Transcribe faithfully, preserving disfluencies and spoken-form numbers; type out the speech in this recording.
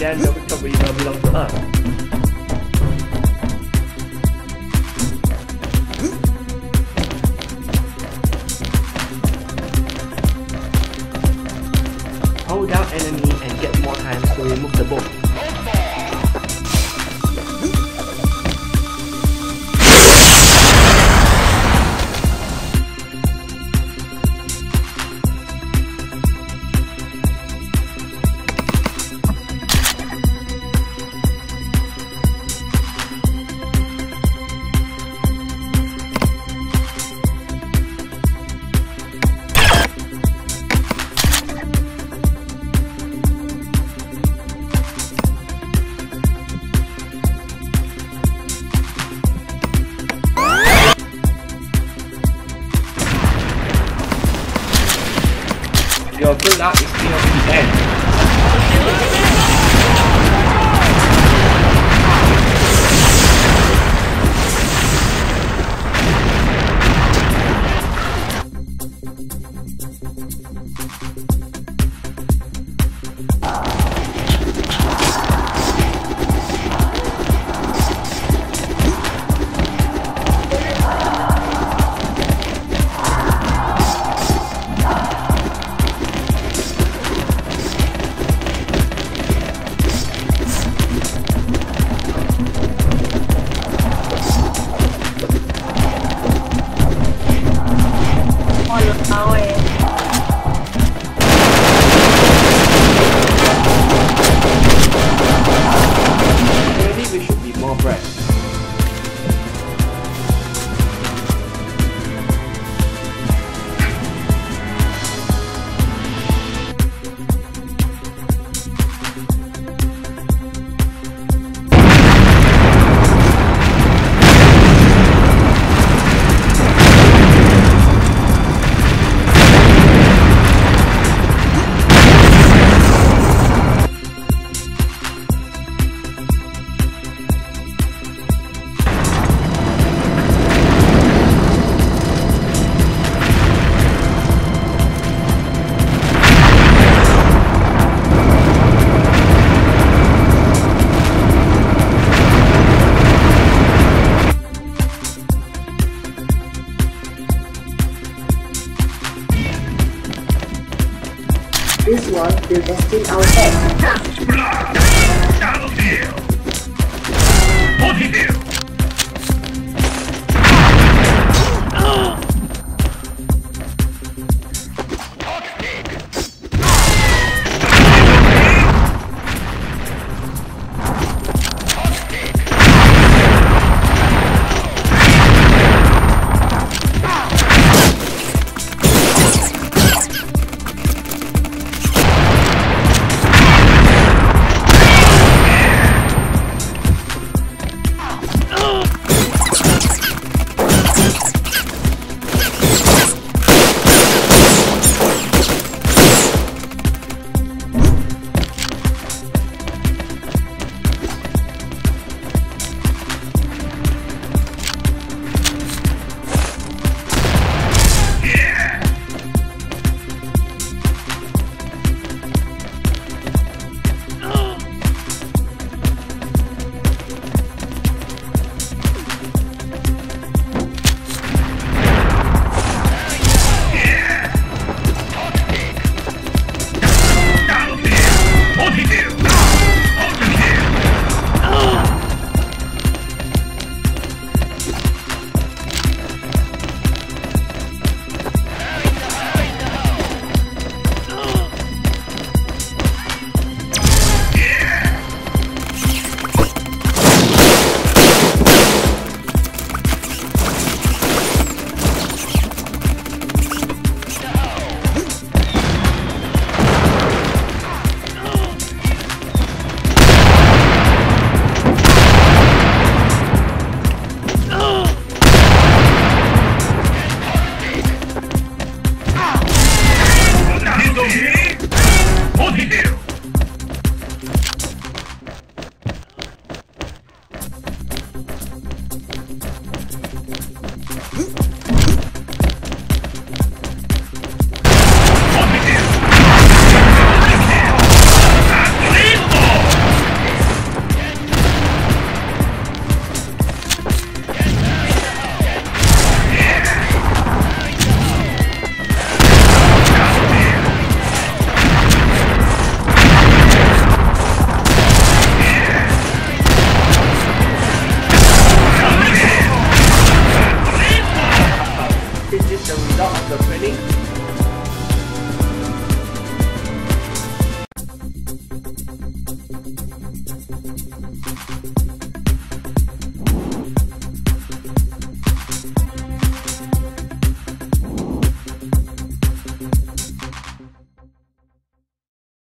Dad knows somebody that belongs to us. Hold down enemy and get more time to remove the boat. Your build-up is still at the end. This one will sustain our attack. First blood! Double deal! Body deal! Hot kick! Hot kick! Hot kick! shall we not have the penny?